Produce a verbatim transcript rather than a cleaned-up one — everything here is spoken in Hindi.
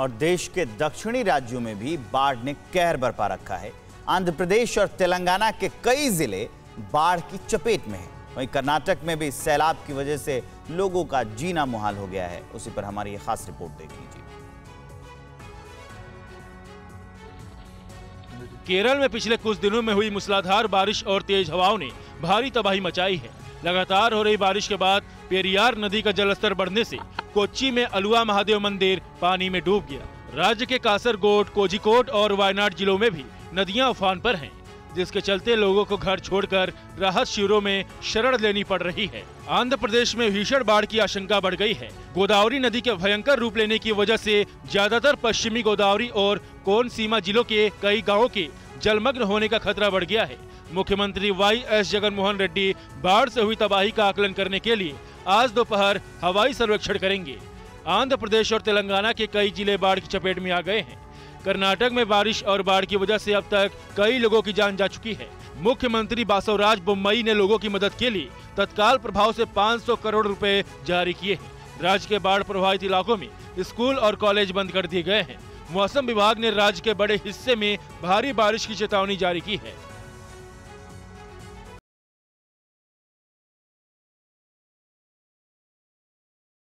और देश के दक्षिणी राज्यों में भी बाढ़ ने कहर बरपा रखा है। आंध्र प्रदेश और तेलंगाना के कई जिले बाढ़ की चपेट में हैं। वहीं कर्नाटक में भी सैलाब की वजह से लोगों का जीना मुहाल हो गया है। उसी पर हमारी यह खास रिपोर्ट देख लीजिए। केरल में पिछले कुछ दिनों में हुई मूसलाधार बारिश और तेज हवाओं ने भारी तबाही मचाई है। लगातार हो रही बारिश के बाद पेरियार नदी का जलस्तर बढ़ने से कोच्चि में अलुआ महादेव मंदिर पानी में डूब गया। राज्य के कासरगोट, कोजिकोट और वायनाड जिलों में भी नदियां उफान पर हैं, जिसके चलते लोगों को घर छोड़कर राहत शिविरों में शरण लेनी पड़ रही है। आंध्र प्रदेश में भीषण बाढ़ की आशंका बढ़ गई है। गोदावरी नदी के भयंकर रूप लेने की वजह से ज्यादातर पश्चिमी गोदावरी और कोनसीमा जिलों के कई गाँवों के जलमग्न होने का खतरा बढ़ गया है। मुख्यमंत्री वाई एस जगनमोहन रेड्डी बाढ़ से हुई तबाही का आकलन करने के लिए आज दोपहर हवाई सर्वेक्षण करेंगे। आंध्र प्रदेश और तेलंगाना के कई जिले बाढ़ की चपेट में आ गए हैं। कर्नाटक में बारिश और बाढ़ की वजह से अब तक कई लोगों की जान जा चुकी है। मुख्यमंत्री बासवराज बोम्मई ने लोगों की मदद के लिए तत्काल प्रभाव से पाँच सौ करोड़ रुपए जारी किए हैं। राज्य के बाढ़ प्रभावित इलाकों में स्कूल और कॉलेज बंद कर दिए गए हैं। मौसम विभाग ने राज्य के बड़े हिस्से में भारी बारिश की चेतावनी जारी की है।